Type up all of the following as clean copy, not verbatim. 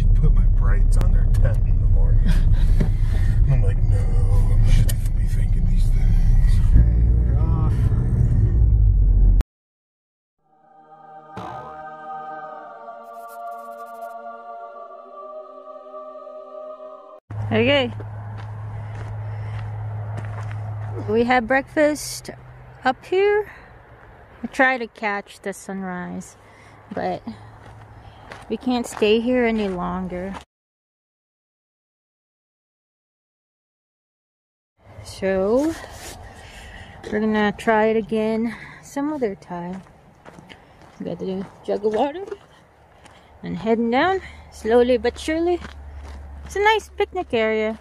should put my brights on their tent in the morning. I'm like, no, I shouldn't be thinking these things. We're off. Okay. We had breakfast up here. I try to catch the sunrise, but we can't stay here any longer. So we're gonna try it again some other time. We got the jug of water and heading down slowly but surely. It's a nice picnic area.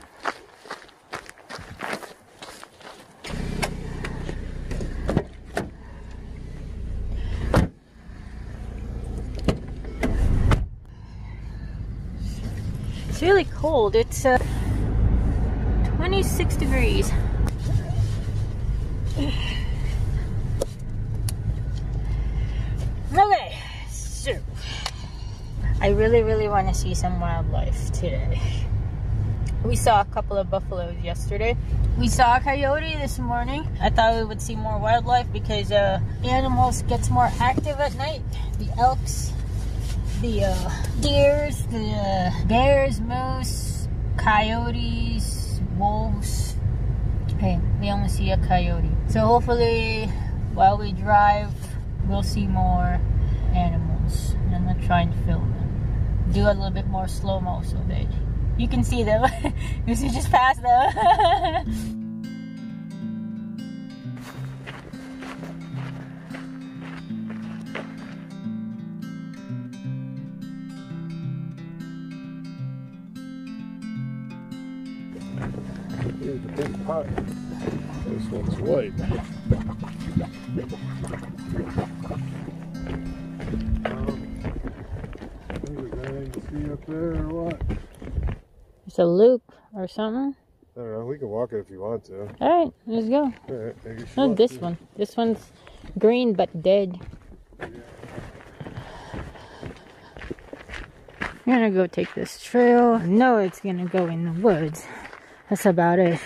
It's really cold. It's 26 degrees. Okay, so I really want to see some wildlife today. We saw a couple of buffaloes yesterday. We saw a coyote this morning. I thought we would see more wildlife because animals gets more active at night. The elks, the deers, the bears, moose, coyotes, wolves. Okay, we only see a coyote. So hopefully while we drive, we'll see more animals. And I'm gonna try and film them. Do a little bit more slow-mo so that you can see them. You should just pass them. Here's the big pot. This one's white. Anything to see up there or what? It's a loop or something. I don't know. We can walk it if you want to. All right, let's go. All right, oh, this one. This one's green but dead. Yeah. I'm gonna go take this trail. No, it's gonna go in the woods. That's about it.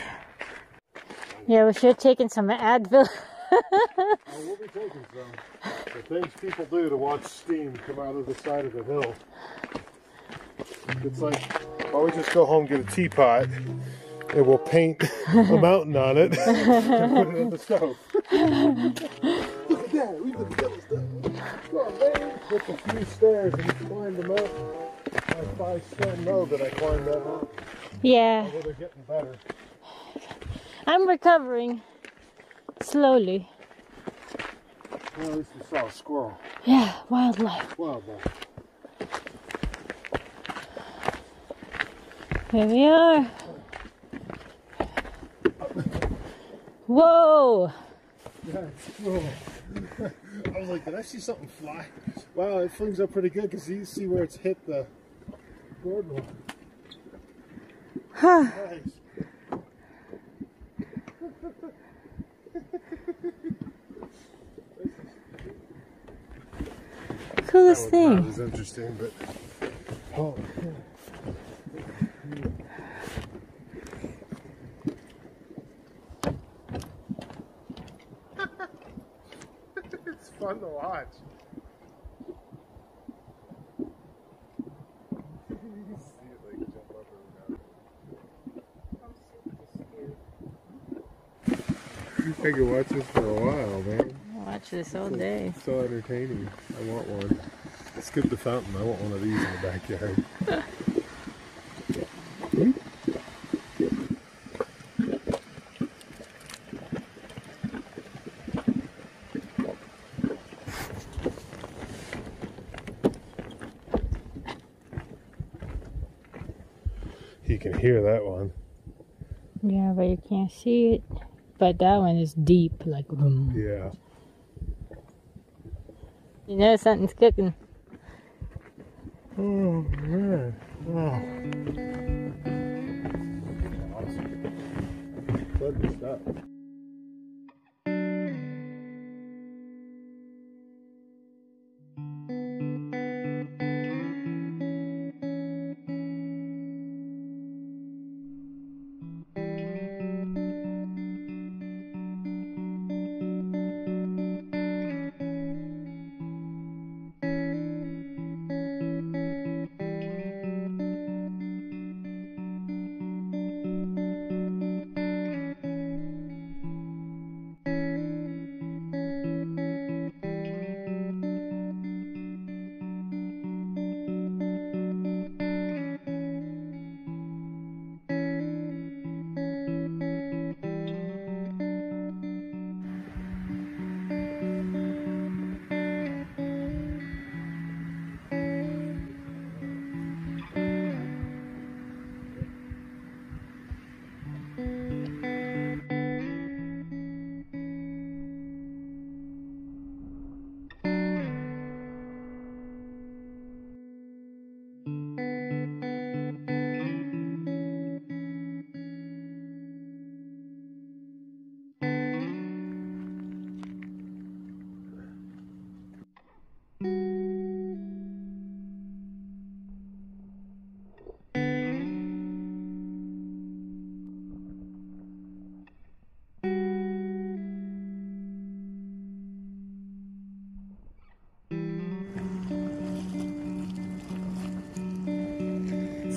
Yeah, we should have taken some Advil. Well, we'll be taking some. The things people do to watch steam come out of the side of the hill. It's like, why don't we just go home and get a teapot and we'll paint a mountain on it and put it in the stove. Look at that, we put the stove. Come on, man. Put a few stairs and climb the mountain. I probably still know that I climbed that mountain. Yeah. Although they're getting better. I'm recovering slowly. Well, at least we saw a squirrel. Yeah, wildlife. Wildlife. Here we are. Whoa! Yeah, whoa. I was like, did I see something fly? Wow, it flings up pretty good because you see where it's hit the boardwalk. Huh. Nice. Coolest thing. That was interesting, but oh. It's fun to watch. I could watch this for a while, man. Watch this all day. It's so entertaining. I want one. Let's skip the fountain. I want one of these in the backyard. You can hear that one. Yeah, but you can't see it. But that one is deep, like boom. Yeah. You know something's cooking. Oh man! Wow. Awesome. Glad we stopped.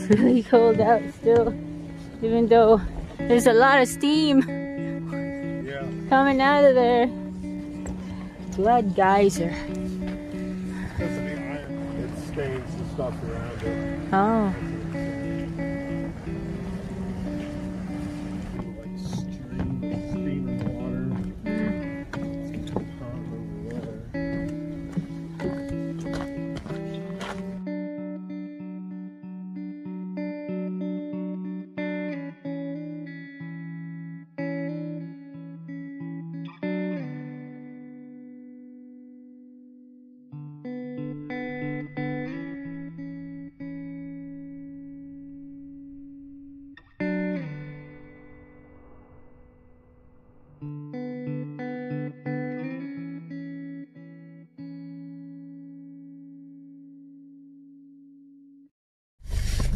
It's really cold out still, even though there's a lot of steam coming out of there. Blood geyser. That's the iron. It stains and stuff around it. Oh.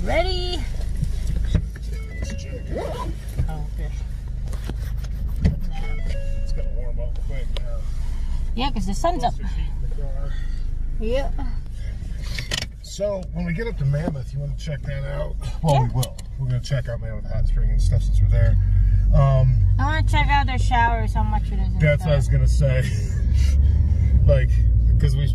Ready? Let's check it out. Oh, okay. It's gonna warm up quick now. Yeah, because the sun's up. Yep. Yeah. So when we get up to Mammoth, you want to check that out? Well, yeah. We will. We're gonna check out Mammoth Hot Springs and stuff since we're there. I want to check out their showers. How much it is? That's what I was gonna say. Like, because we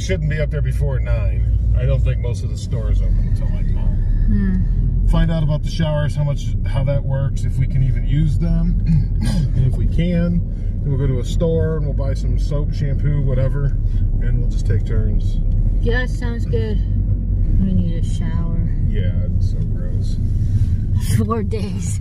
shouldn't be up there before 9. I don't think most of the stores open until like 9. Hmm. Find out about the showers, how that works, if we can even use them, and if we can, then we'll go to a store and we'll buy some soap, shampoo, whatever, and we'll just take turns. Yeah, sounds good. We need a shower. Yeah, it's so gross. 4 days.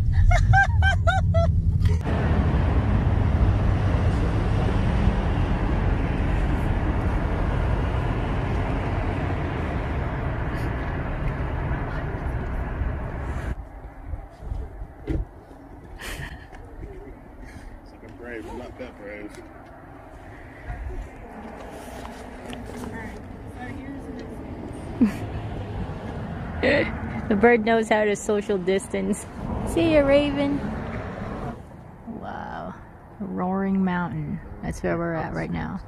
The bird knows how to social distance. See ya, Raven. Wow. Roaring Mountain. That's where we're at right now.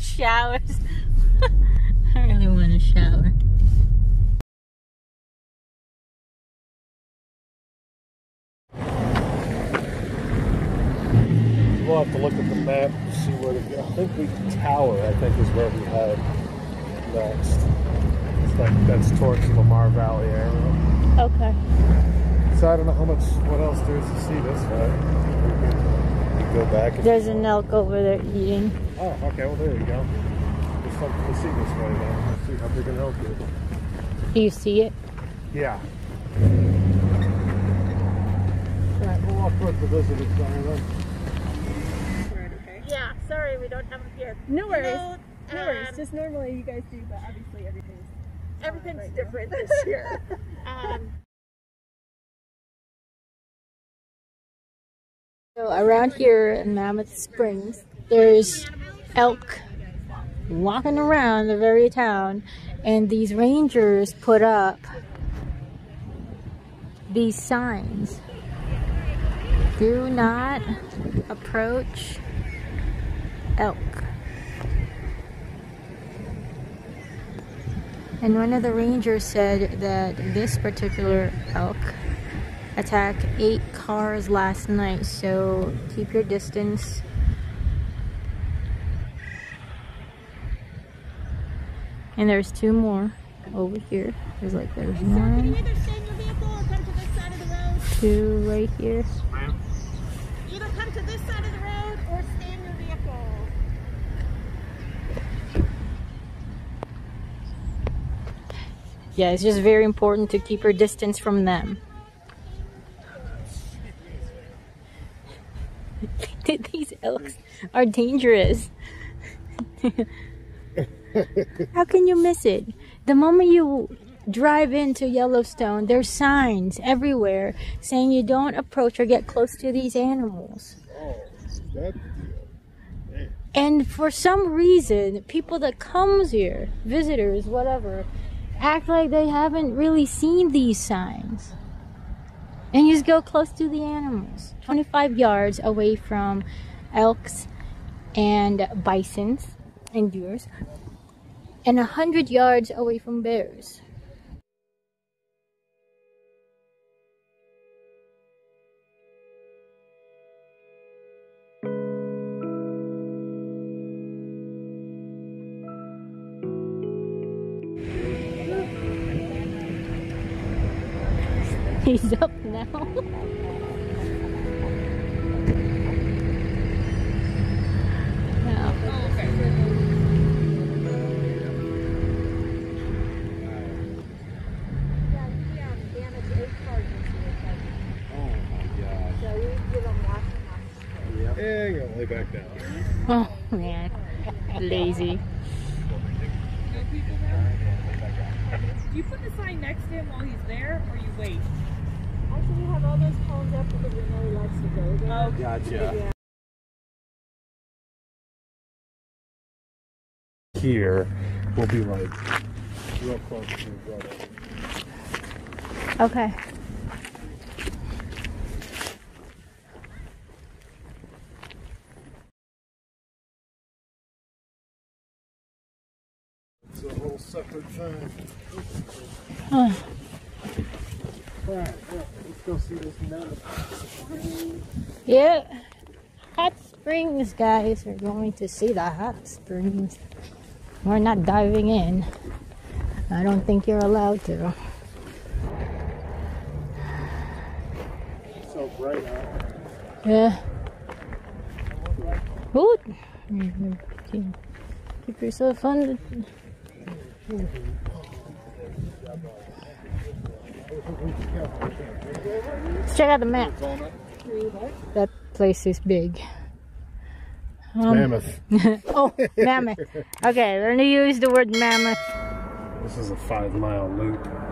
Showers. I really want to shower. We'll have to look at the map and see where to go. I think Tower is where we head next. It's like that's towards the Lamar Valley area. Okay. So I don't know how much what else there is to see this way. Go back. There's an elk over there eating. Oh, okay. Well, there you go. There's something to see this way now. Let's see how big an elk is. Do you see it? Yeah. Alright, we'll walk towards the visitor center. Yeah, sorry, we don't have them here. No worries. No worries. Just normally you guys do, but obviously everything's right different now. This year. So around here in Mammoth Springs, there's elk walking around the very town, and these rangers put up these signs Do not approach elk. And one of the rangers said that this particular elk attacked 8 cars last night, so keep your distance. And there's 2 more over here. There's like there's one, 2 right here. Either come to this side of the road or stay in your vehicle. Yeah, it's just very important to keep your distance from them. These elks are dangerous. How can you miss it? The moment you drive into Yellowstone, there's signs everywhere saying you don't approach or get close to these animals. Oh, that, yeah. And for some reason, people that comes here, visitors, whatever, act like they haven't really seen these signs. And you just go close to the animals. 25 yards away from elks and bisons and deers, and 100 yards away from bears. He's up now. Back down. Oh man, lazy. Do you put the sign next to him while he's there, or you wait? Actually, we have all those cones up because we know he likes to go there. Oh, gotcha. Yeah. Here, we'll be like real close to your brother. Okay. It's a whole separate thing. Alright, let's go see this mountain. Yeah, hot springs, guys. We're going to see the hot springs. We're not diving in. I don't think you're allowed to. It's so bright out. Yeah. Ooh. Keep yourself under. Let's check out the map. That place is big. Mammoth. Oh, mammoth. Okay, we're gonna use the word mammoth. This is a 5-mile loop.